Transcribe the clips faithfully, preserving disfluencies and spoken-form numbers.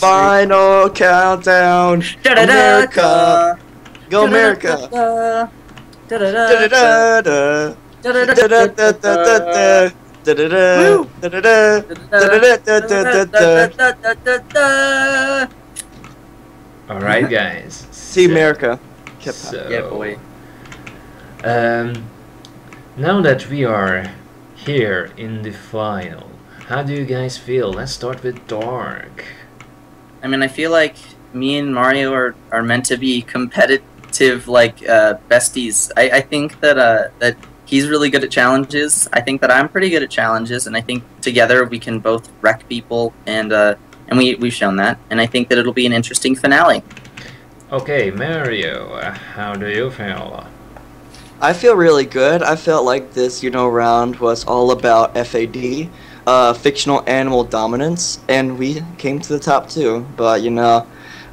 Final streak. Countdown. Da -da -da. America. Go America. Da da da da da. Da da da da da da. Da da da da da. Da da da da da. All right, guys. See America. So, yeah, boy. Um, now that we are here in the final, how do you guys feel? Let's start with Dark. I mean, I feel like me and Mario are, are meant to be competitive, like, uh, besties. I, I think that, uh, that he's really good at challenges. I think that I'm pretty good at challenges, and I think together we can both wreck people, and, uh, and we, we've shown that. And I think that it'll be an interesting finale. Okay, Mario, how do you feel? I feel really good. I felt like this, you know, round was all about F A D, uh, fictional animal dominance, and we came to the top two. But you know,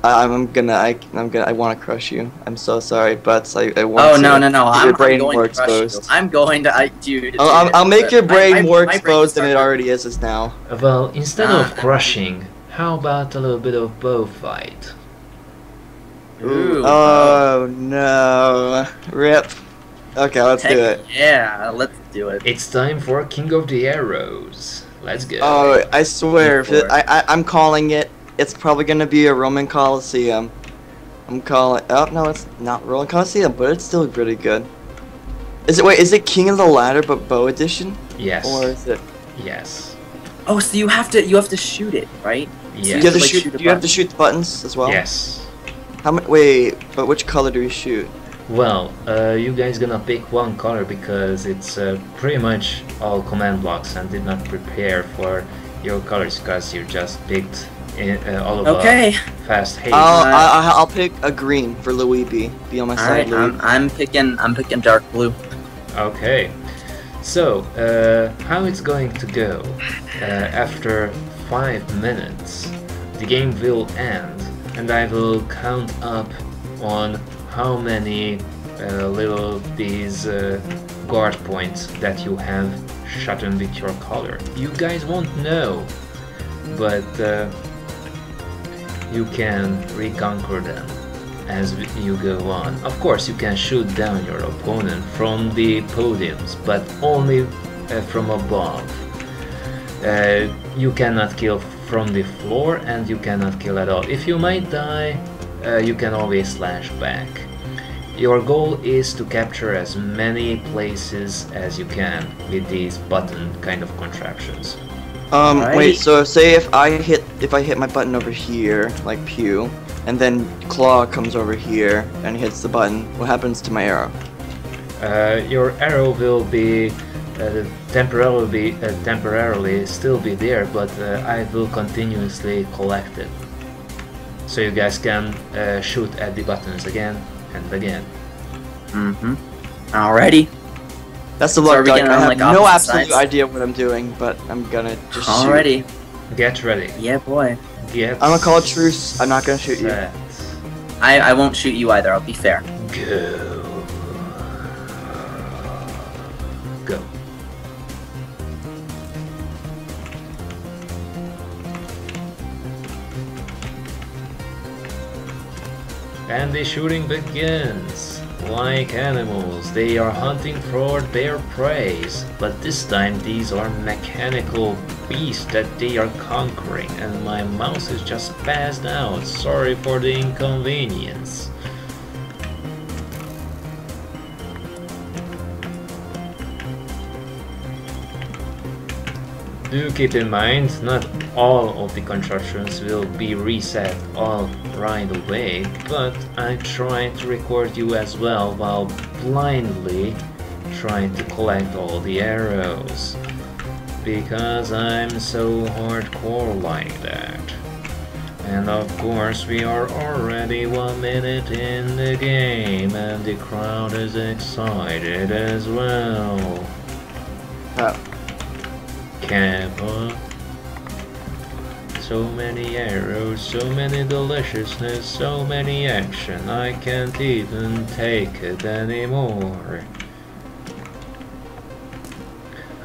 I, I'm gonna, I, I'm gonna, I want to crush you. I'm so sorry, but I, I want. Oh to, no, no, no! I'm, your brain I'm going more to crush exposed. You. I'm going to, I, dude. Oh, I'll, I'll make your brain I, more I, exposed than it already is is now. Well, instead uh, of crushing, how about a little bit of bow fight? Ooh. Oh no. Rip. Okay, let's Heck do it. Yeah, let's do it. It's time for King of the Arrows. Let's go. Oh, I swear, if it, I, I, I'm calling it. It's probably going to be a Roman Colosseum. I'm calling. Oh, no, it's not Roman Colosseum, but it's still pretty good. Is it, wait, is it King of the Ladder but bow edition? Yes. Or is it? Yes. Oh, so you have to, you have to shoot it, right? Yes. So you have to, like, shoot, shoot do you have to shoot the buttons as well? Yes. How much? Wait, but which color do we shoot? Well, uh, you guys gonna pick one color because it's uh, pretty much all command blocks, and did not prepare for your colors because you just picked in, uh, all of okay. Fast haste. I'll, I'll, I'll pick a green for Luigi. Be on my all side. Right, I'm, I'm picking. I'm picking dark blue. Okay. So uh, how it's going to go? Uh, after five minutes, the game will end. And I will count up on how many uh, little these uh, guard points that you have shot in with your color. You guys won't know, but uh, you can reconquer them as you go on. Of course, you can shoot down your opponent from the podiums, but only uh, from above. Uh, you cannot kill from the floor, and you cannot kill at all. If you might die, uh, you can always slash back. Your goal is to capture as many places as you can with these button kind of contraptions. Um, right. Wait. So say if I hit, if I hit my button over here, like pew, and then claw comes over here and hits the button. What happens to my arrow? Uh, your arrow will be. Uh, temporarily, uh, temporarily still be there, but uh, I will continuously collect it. So you guys can uh, shoot at the buttons again and again. Mm-hmm. Alrighty. That's the luck. So I have like no absolute sides. idea what I'm doing, but I'm gonna just Alrighty. Shoot. Get ready. Yeah, boy. Get I'm gonna call a truce. I'm not gonna shoot set. you. I, I won't shoot you either. I'll be fair. Go. Go. And the shooting begins. Like animals, they are hunting for their prey, but this time these are mechanical beasts that they are conquering, and my mouse is just passed out. Sorry for the inconvenience. Do keep in mind, not all of the contraptions will be reset all right away, but I try to record you as well while blindly trying to collect all the arrows, because I'm so hardcore like that. And of course we are already one minute in the game, and the crowd is excited as well. Oh. Kappa. So many arrows, so many deliciousness, so many action, I can't even take it anymore.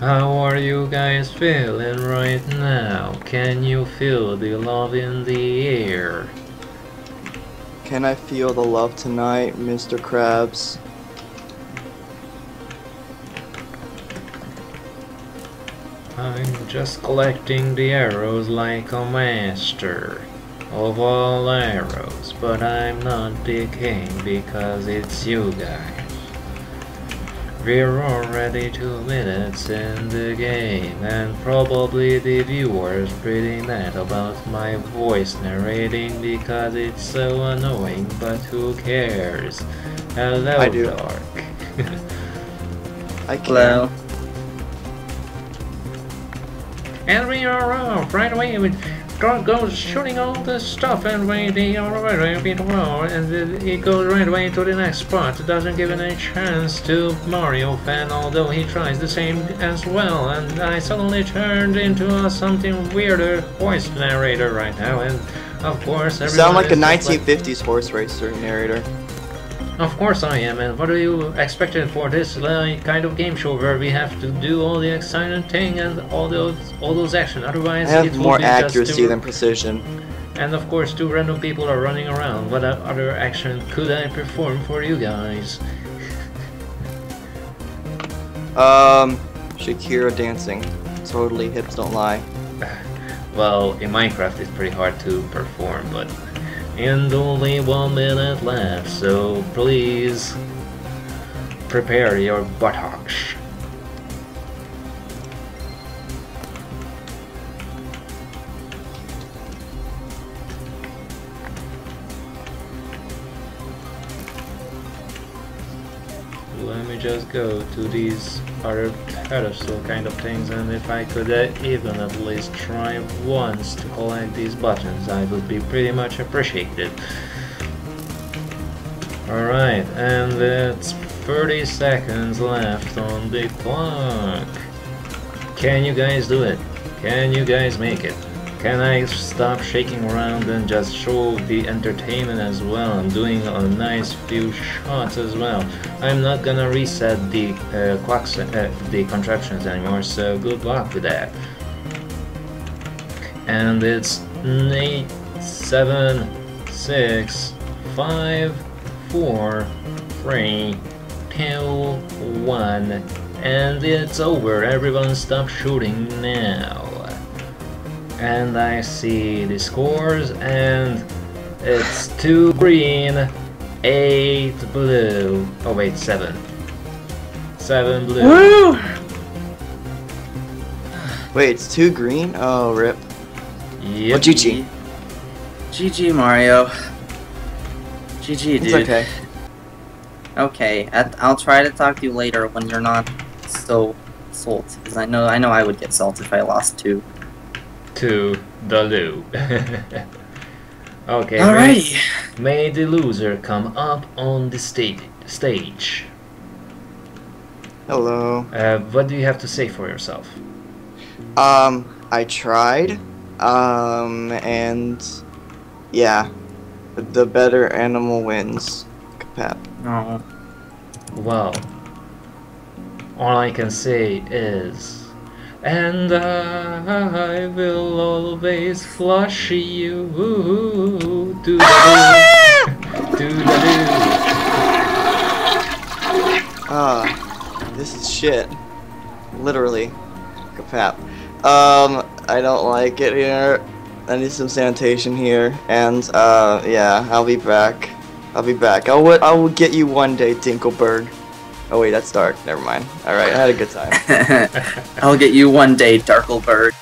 How are you guys feeling right now? Can you feel the love in the air? Can I feel the love tonight, Mister Krabs? I'm just collecting the arrows like a master of all arrows, but I'm not decaying because it's you guys. We're already two minutes in the game, and probably the viewers pretty mad about my voice narrating because it's so annoying, but who cares? Hello, I do. Dark. I can. Hello. And we are off right away with Dark goes shooting all this stuff, and when they are already a bit more, and it goes right away to the next spot. It doesn't give any chance to Mario Fan, although he tries the same as well, and I suddenly turned into a something weirder voice narrator right now, and of course everyone. You sound like a nineteen fifties like horse racer narrator. Of course I am, and what do you expected for this uh, kind of game show where we have to do all the exciting thing and all those all those action? Otherwise, I have it more would be accuracy just than precision. And of course, two random people are running around. What other action could I perform for you guys? um, Shakira dancing. Totally, hips don't lie. Well, in Minecraft, it's pretty hard to perform, but. And only one minute left, so please prepare your buttocks. Let me just go to these other pedestal kind of things, and if I could even at least try once to collect these buttons, I would be pretty much appreciated. Alright, and it's thirty seconds left on the clock. Can you guys do it? Can you guys make it? Can I stop shaking around and just show the entertainment as well? I'm doing a nice few shots as well. I'm not gonna reset the uh, clocks, uh, the contraptions anymore, so good luck with that. And it's eight, seven, six, five, four, three, two, one, and it's over. Everyone stop shooting now. And I see the scores, and it's two green, eight blue. Oh wait, seven. Seven blue. Woo! Wait, it's two green? Oh, rip. Yep. Oh, G G. G G, Mario. G G, dude. It's okay. Okay, I'll try to talk to you later when you're not so salty, because I know I know I would get salty if I lost two. To the loo. Okay, alrighty. May the loser come up on the stage. Stage. Hello. Uh, what do you have to say for yourself? Um, I tried. Um, and yeah, the better animal wins. Kapap. Oh. Well, all I can say is. And I will always flush you to the loo, to the loo. Ah, this is shit. Literally. Kapap. Um, I don't like it here. I need some sanitation here. And, uh, yeah, I'll be back. I'll be back. I will, I will get you one day, Dinkelberg. Oh wait, that's dark. Never mind. All right, I had a good time. I'll get you one day, Darkleberg.